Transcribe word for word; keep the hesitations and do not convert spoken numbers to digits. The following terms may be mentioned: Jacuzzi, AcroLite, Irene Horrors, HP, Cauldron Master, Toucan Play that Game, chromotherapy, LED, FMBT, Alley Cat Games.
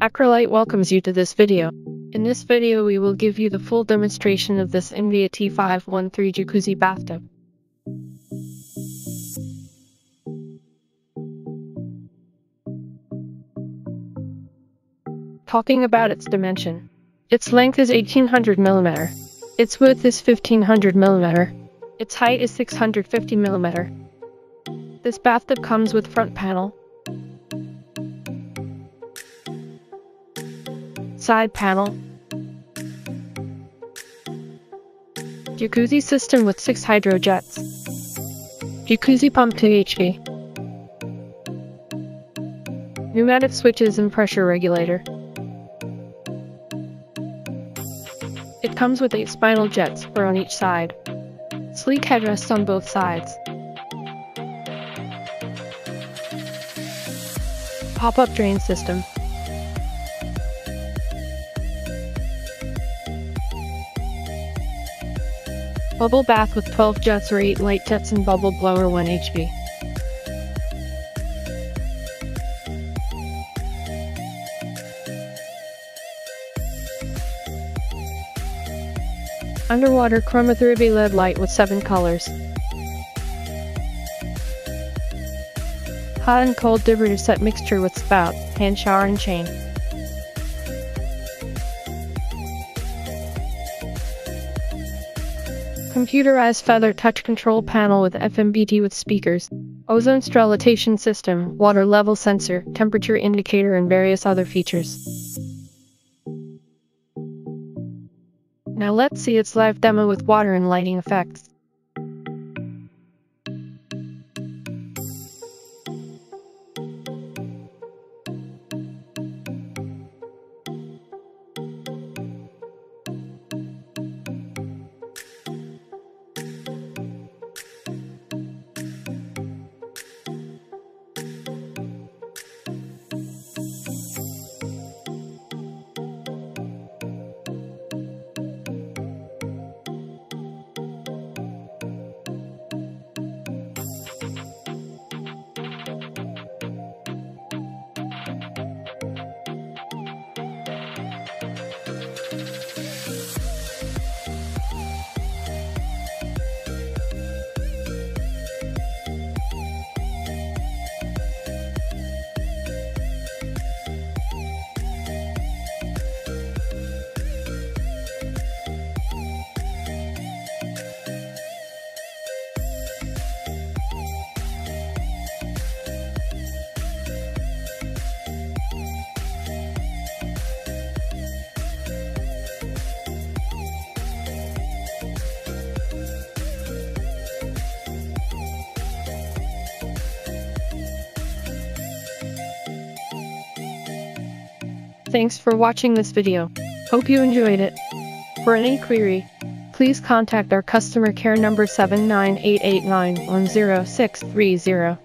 AcroLite welcomes you to this video. In this video we will give you the full demonstration of this F M B T five one three Jacuzzi bathtub. Talking about its dimension. Its length is eighteen hundred millimeters. Its width is fifteen hundred millimeters. Its height is six hundred fifty millimeters. This bathtub comes with front panel, side panel, Jacuzzi system with six hydro jets, Jacuzzi pump two H P, pneumatic switches and pressure regulator. It comes with eight spinal jets, four on each side, sleek headrests on both sides, pop-up drain system, bubble bath with twelve jets or eight light jets and bubble blower one H P. Underwater chromotherapy L E D light with seven colors. Hot and cold diverter set mixture with spout, hand shower and chain. Computerized feather touch control panel with F M B T with speakers, ozone sterilization system, water level sensor, temperature indicator and various other features. Now let's see its live demo with water and lighting effects. Thanks for watching this video. Hope you enjoyed it. For any query, please contact our customer care number seven nine eight eight nine one zero six three zero.